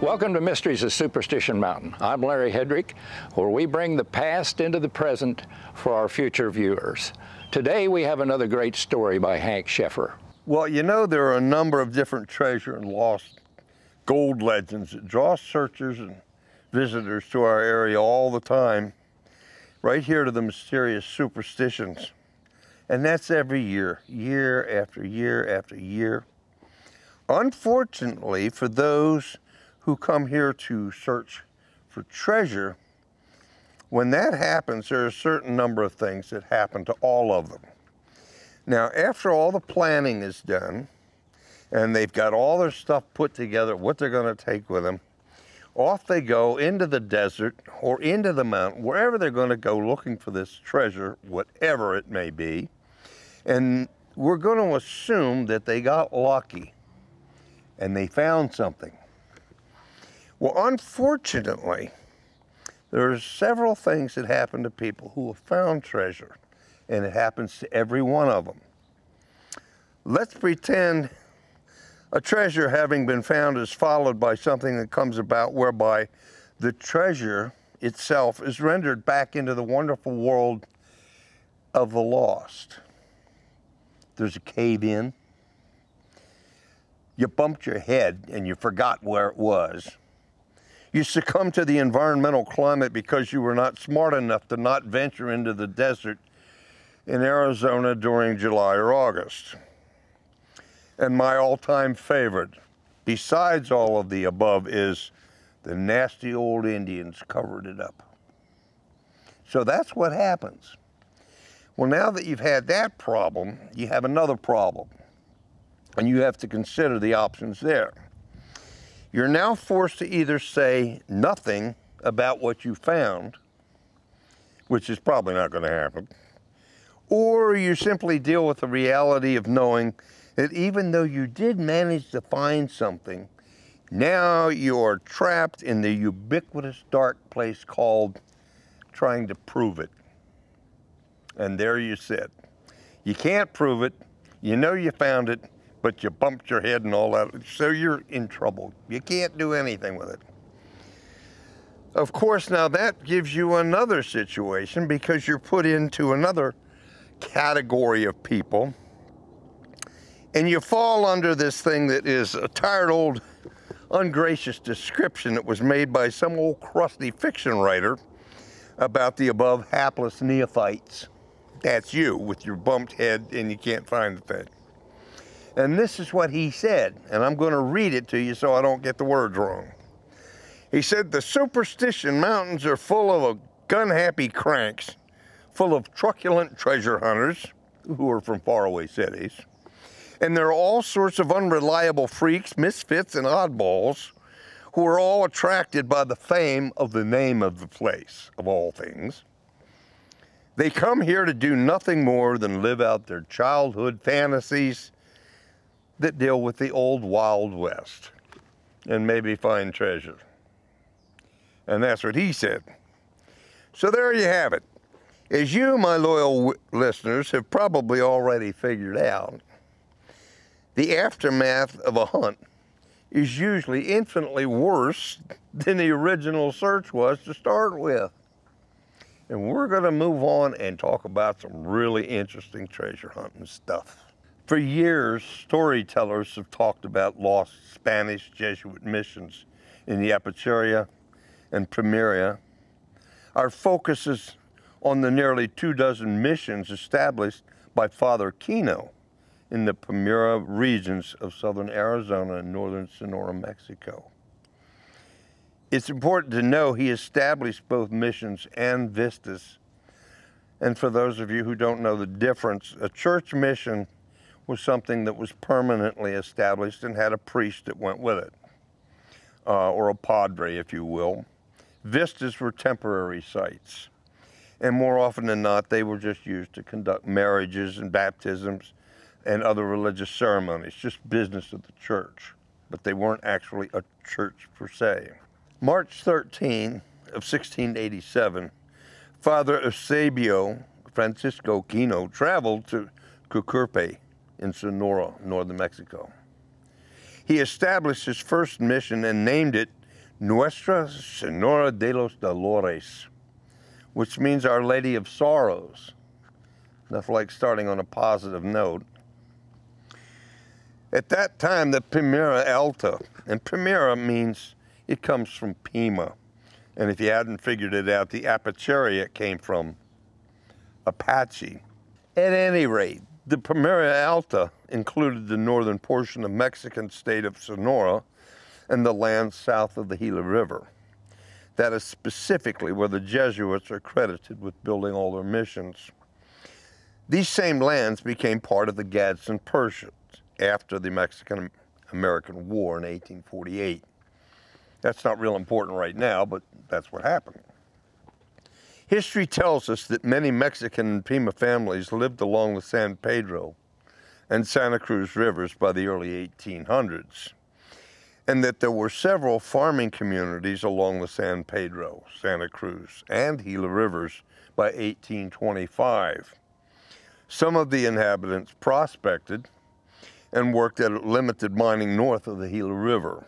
Welcome to Mysteries of Superstition Mountain. I'm Larry Hedrick, where we bring the past into the present for our future viewers. Today we have another great story by Hank Sheffer. Well, you know, there are a number of different treasure and lost gold legends that draw searchers and visitors to our area all the time, right here to the mysterious superstitions. And that's every year, year after year after year. Unfortunately, for those who come here to search for treasure, when that happens, there are a certain number of things that happen to all of them. Now, after all the planning is done, and they've got all their stuff put together, what they're gonna take with them, off they go into the desert or into the mountain, wherever they're gonna go looking for this treasure, whatever it may be. And we're gonna assume that they got lucky and they found something. Well, unfortunately, there are several things that happen to people who have found treasure, and it happens to every one of them. Let's pretend a treasure having been found is followed by something that comes about whereby the treasure itself is rendered back into the wonderful world of the lost. There's a cave-in. You bumped your head and you forgot where it was. You succumbed to the environmental climate because you were not smart enough to not venture into the desert in Arizona during July or August. And my all-time favorite, besides all of the above, is the nasty old Indians covered it up. So that's what happens. Well, now that you've had that problem, you have another problem, and you have to consider the options there. You're now forced to either say nothing about what you found, which is probably not going to happen, or you simply deal with the reality of knowing that even though you did manage to find something, now you are trapped in the ubiquitous dark place called trying to prove it. And there you sit. You can't prove it, you know you found it, but you bumped your head and all that, so you're in trouble. You can't do anything with it. Of course, now that gives you another situation because you're put into another category of people, and you fall under this thing that is a tired old ungracious description that was made by some old crusty fiction writer about the above hapless neophytes. That's you with your bumped head and you can't find the thing. And this is what he said, and I'm going to read it to you so I don't get the words wrong. He said, the Superstition Mountains are full of gun-happy cranks, full of truculent treasure hunters, who are from faraway cities, and there are all sorts of unreliable freaks, misfits, and oddballs, who are all attracted by the fame of the name of the place, of all things. They come here to do nothing more than live out their childhood fantasies that deal with the old Wild West and maybe find treasure. And that's what he said. So there you have it. As you, my loyal listeners, have probably already figured out, the aftermath of a hunt is usually infinitely worse than the original search was to start with. And we're gonna move on and talk about some really interesting treasure hunting stuff. For years, storytellers have talked about lost Spanish Jesuit missions in the Apacheria and Pimería. Our focus is on the nearly 24 missions established by Father Kino in the Pimería regions of southern Arizona and northern Sonora, Mexico. It's important to know he established both missions and vistas. And for those of you who don't know the difference, a church mission was something that was permanently established and had a priest that went with it, or a padre, if you will. Vistas were temporary sites, and more often than not, they were just used to conduct marriages and baptisms and other religious ceremonies, just business of the church, but they weren't actually a church per se. March 13 of 1687, Father Eusebio Francisco Kino traveled to Cucurpe, in Sonora, northern Mexico. He established his first mission and named it Nuestra Señora de los Dolores, which means Our Lady of Sorrows. Nothing like starting on a positive note. At that time, the Pimería Alta, and Pimería means it comes from Pima. And if you hadn't figured it out, the Apacheria came from Apache. At any rate, the Pimería Alta included the northern portion of Mexican state of Sonora and the land south of the Gila River. That is specifically where the Jesuits are credited with building all their missions. These same lands became part of the Gadsden Purchase after the Mexican-American War in 1848. That's not real important right now, but that's what happened. History tells us that many Mexican and Pima families lived along the San Pedro and Santa Cruz rivers by the early 1800s, and that there were several farming communities along the San Pedro, Santa Cruz, and Gila rivers by 1825. Some of the inhabitants prospected and worked at limited mining north of the Gila River.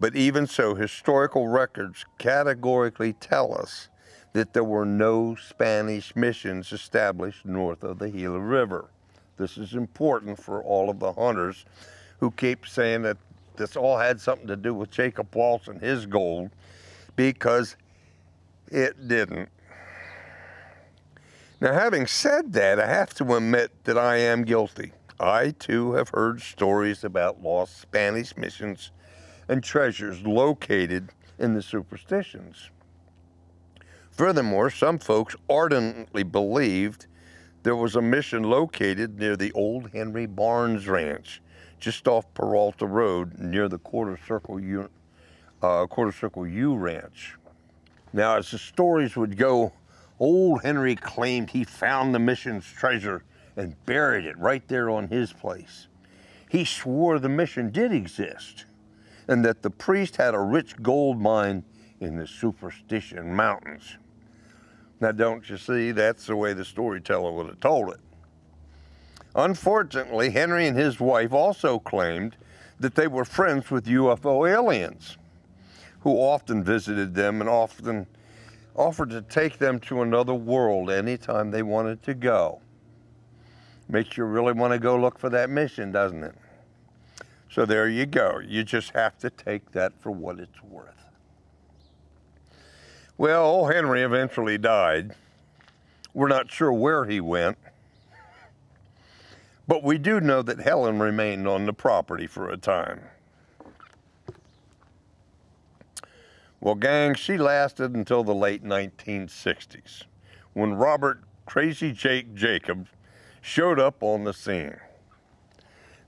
But even so, historical records categorically tell us that there were no Spanish missions established north of the Gila River. This is important for all of the hunters who keep saying that this all had something to do with Jacob Waltz and his gold, because it didn't. Now, having said that, I have to admit that I am guilty. I, too, have heard stories about lost Spanish missions and treasures located in the superstitions. Furthermore, some folks ardently believed there was a mission located near the old Henry Barnes Ranch, just off Peralta Road, near the Quarter Circle U Ranch. Now, as the stories would go, old Henry claimed he found the mission's treasure and buried it right there on his place. He swore the mission did exist, and that the priest had a rich gold mine in the Superstition Mountains. Now, don't you see? That's the way the storyteller would have told it. Unfortunately, Henry and his wife also claimed that they were friends with UFO aliens, who often visited them and often offered to take them to another world anytime they wanted to go. Makes you really want to go look for that mission, doesn't it? So there you go. You just have to take that for what it's worth. Well, old Henry eventually died. We're not sure where he went, but we do know that Helen remained on the property for a time. Well, gang, she lasted until the late 1960s, when Robert Crazy Jake Jacobs showed up on the scene.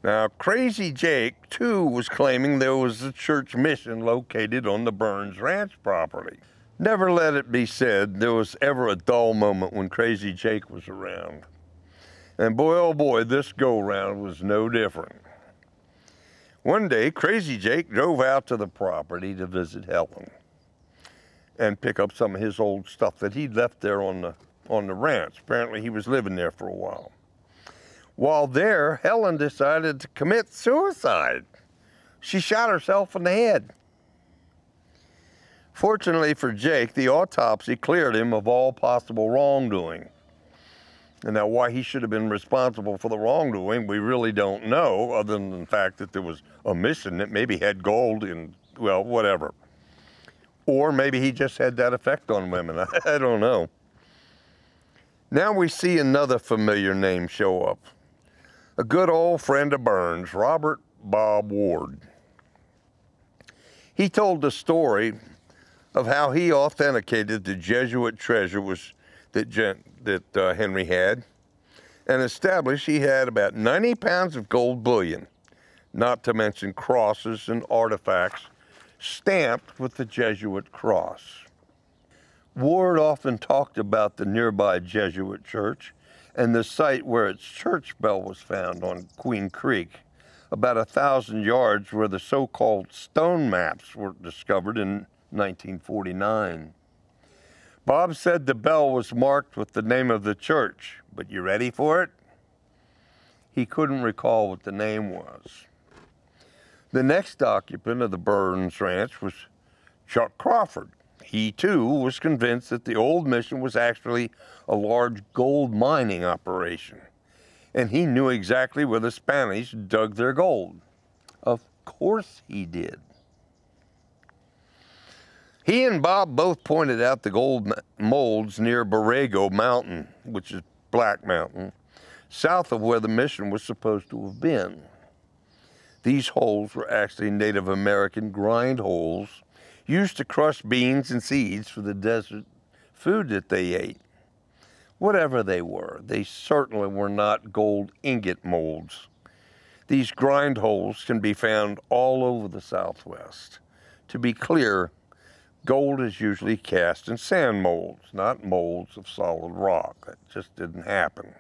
Now, Crazy Jake, too, was claiming there was a church mission located on the Burns Ranch property. Never let it be said there was ever a dull moment when Crazy Jake was around. And boy, oh boy, this go-round was no different. One day, Crazy Jake drove out to the property to visit Helen and pick up some of his old stuff that he'd left there on the ranch. Apparently, he was living there for a while. While there, Helen decided to commit suicide. She shot herself in the head. Fortunately for Jake, the autopsy cleared him of all possible wrongdoing. And now why he should have been responsible for the wrongdoing, we really don't know, other than the fact that there was a mission that maybe had gold in, well, whatever. Or maybe he just had that effect on women. I don't know. Now we see another familiar name show up. A good old friend of Burns, Robert Bob Ward. He told the story of how he authenticated the Jesuit treasure that Henry had, and established he had about 90 pounds of gold bullion, not to mention crosses and artifacts stamped with the Jesuit cross. Ward often talked about the nearby Jesuit church and the site where its church bell was found on Queen Creek, about 1,000 yards where the so-called stone maps were discovered in 1949. Bob said the bell was marked with the name of the church, but you ready for it? He couldn't recall what the name was. The next occupant of the Burns Ranch was Chuck Crawford. He, too, was convinced that the old mission was actually a large gold mining operation, and he knew exactly where the Spanish dug their gold. Of course he did. He and Bob both pointed out the gold molds near Borrego Mountain, which is Black Mountain, south of where the mission was supposed to have been. These holes were actually Native American grind holes used to crush beans and seeds for the desert food that they ate. Whatever they were, they certainly were not gold ingot molds. These grind holes can be found all over the Southwest. To be clear, gold is usually cast in sand molds, not molds of solid rock. That just didn't happen.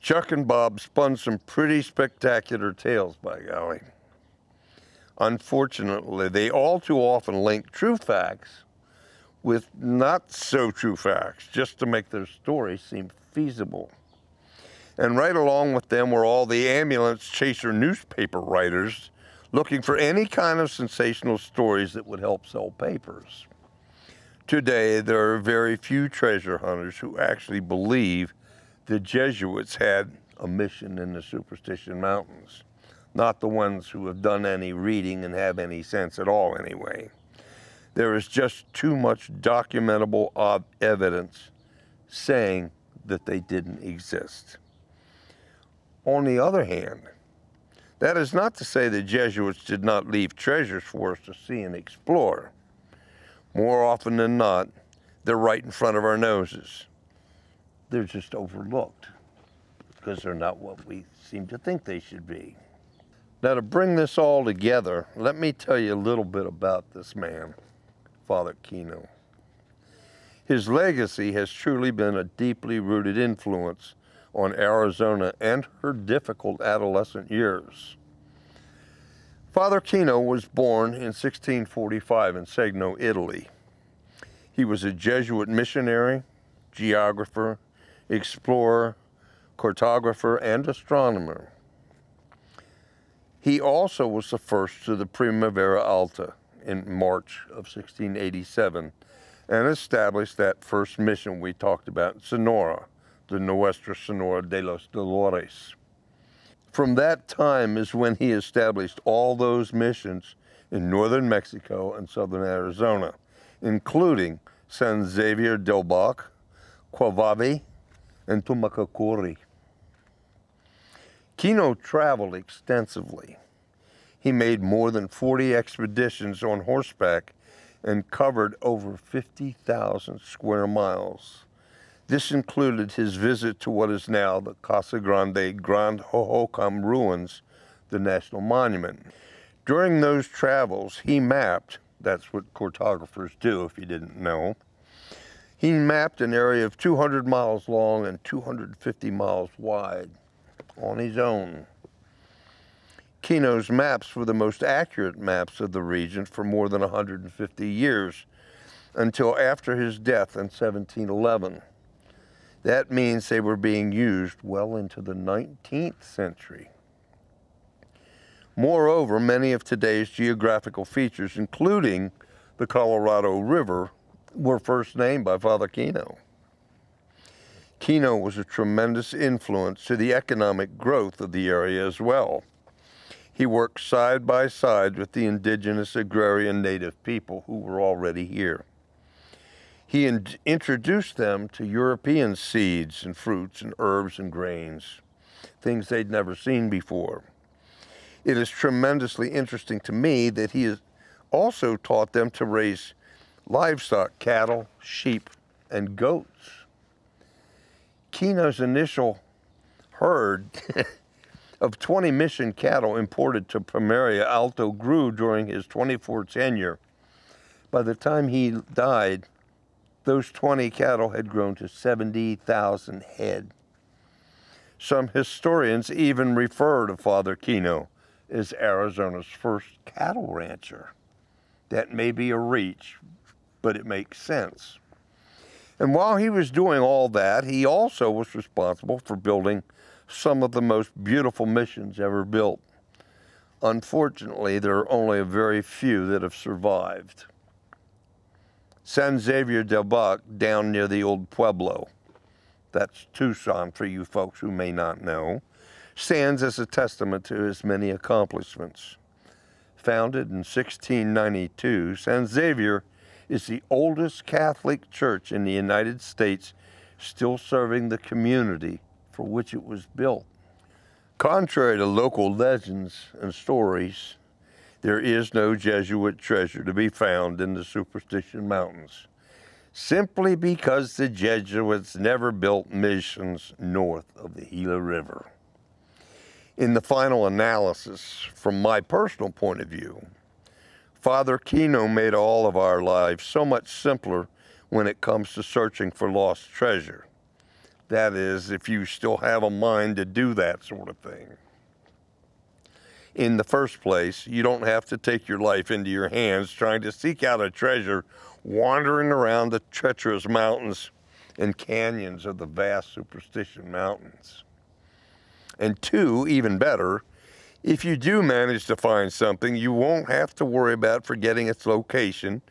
Chuck and Bob spun some pretty spectacular tales, by golly. Unfortunately, they all too often link true facts with not-so-true facts, just to make their story seem feasible. And right along with them were all the ambulance chaser newspaper writers looking for any kind of sensational stories that would help sell papers. Today, there are very few treasure hunters who actually believe the Jesuits had a mission in the Superstition Mountains. Not the ones who have done any reading and have any sense at all anyway. There is just too much documentable evidence saying that they didn't exist. On the other hand, that is not to say the Jesuits did not leave treasures for us to see and explore. More often than not, they're right in front of our noses. They're just overlooked because they're not what we seem to think they should be. Now, to bring this all together, let me tell you a little bit about this man, Father Kino. His legacy has truly been a deeply rooted influence on Arizona and her difficult adolescent years. Father Kino was born in 1645 in Segno, Italy. He was a Jesuit missionary, geographer, explorer, cartographer, and astronomer. He also was the first to the Pimería Alta in March of 1687 and established that first mission we talked about in Sonora, the Nuestra Señora de los Dolores. From that time is when he established all those missions in northern Mexico and southern Arizona, including San Xavier del Bac, Cuavave, and Tumacacori. Kino traveled extensively. He made more than 40 expeditions on horseback and covered over 50,000 square miles. This included his visit to what is now the Casa Grande Grand Hohokam ruins, the National Monument. During those travels, he mapped, that's what cartographers do if you didn't know, he mapped an area of 200 miles long and 250 miles wide on his own. Kino's maps were the most accurate maps of the region for more than 150 years, until after his death in 1711. That means they were being used well into the 19th century. Moreover, many of today's geographical features, including the Colorado River, were first named by Father Kino. Kino was a tremendous influence to the economic growth of the area as well. He worked side by side with the indigenous agrarian native people who were already here. He introduced them to European seeds and fruits and herbs and grains, things they'd never seen before. It is tremendously interesting to me that he has also taught them to raise livestock, cattle, sheep, and goats. Kino's initial herd of 20 mission cattle imported to Pimería Alta grew during his 24 tenure. By the time he died, those 20 cattle had grown to 70,000 head. Some historians even refer to Father Kino as Arizona's first cattle rancher. That may be a reach, but it makes sense. And while he was doing all that, he also was responsible for building some of the most beautiful missions ever built. Unfortunately, there are only a very few that have survived. San Xavier del Bac down near the old Pueblo. That's Tucson for you folks who may not know. Stands as a testament to his many accomplishments. Founded in 1692, San Xavier is the oldest Catholic church in the United States, still serving the community for which it was built. Contrary to local legends and stories, there is no Jesuit treasure to be found in the Superstition Mountains, simply because the Jesuits never built missions north of the Gila River. In the final analysis, from my personal point of view, Father Kino made all of our lives so much simpler when it comes to searching for lost treasure. That is, if you still have a mind to do that sort of thing. In the first place, you don't have to take your life into your hands trying to seek out a treasure wandering around the treacherous mountains and canyons of the vast Superstition Mountains. And two, even better, if you do manage to find something, you won't have to worry about forgetting its location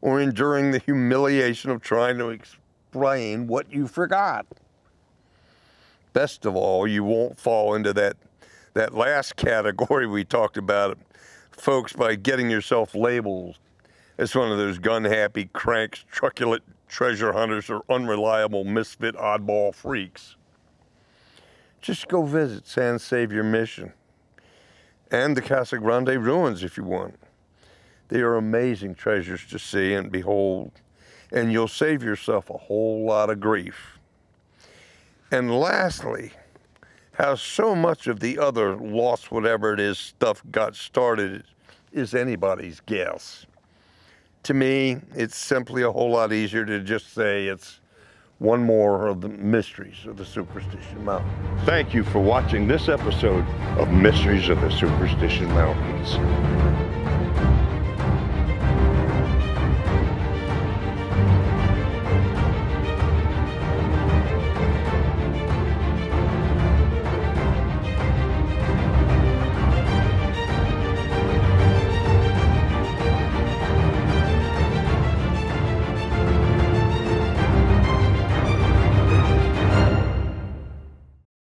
or enduring the humiliation of trying to explain what you forgot. Best of all, you won't fall into that last category we talked about, folks, by getting yourself labeled as one of those gun-happy cranks, truculent treasure hunters, or unreliable misfit oddball freaks. Just go visit San Xavier Mission and the Casa Grande ruins if you want. They are amazing treasures to see and behold, and you'll save yourself a whole lot of grief. And lastly, how so much of the other lost whatever it is stuff got started is anybody's guess. To me, it's simply a whole lot easier to just say it's one more of the mysteries of the Superstition Mountains. Thank you for watching this episode of Mysteries of the Superstition Mountains.